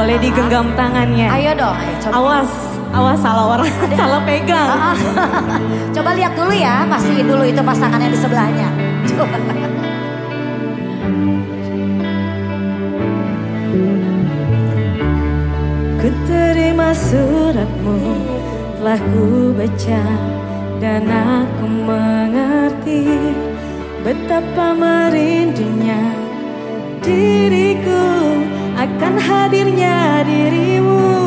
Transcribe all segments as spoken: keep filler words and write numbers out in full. Boleh digenggam tangannya. Ayo dong. Coba. Awas, awas salah orang, salah pegang. Coba lihat dulu ya, pastiin dulu itu pasangannya di sebelahnya. Coba. Ku terima suratmu, telah ku baca dan aku mengerti betapa merindunya diriku akan hadirnya dirimu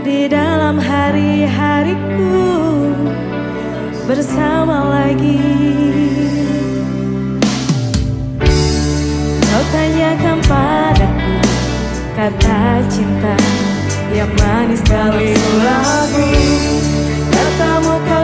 di dalam hari-hariku bersama lagi. Kau tanyakan padaku kata cinta yang manis dari lagu, katamu.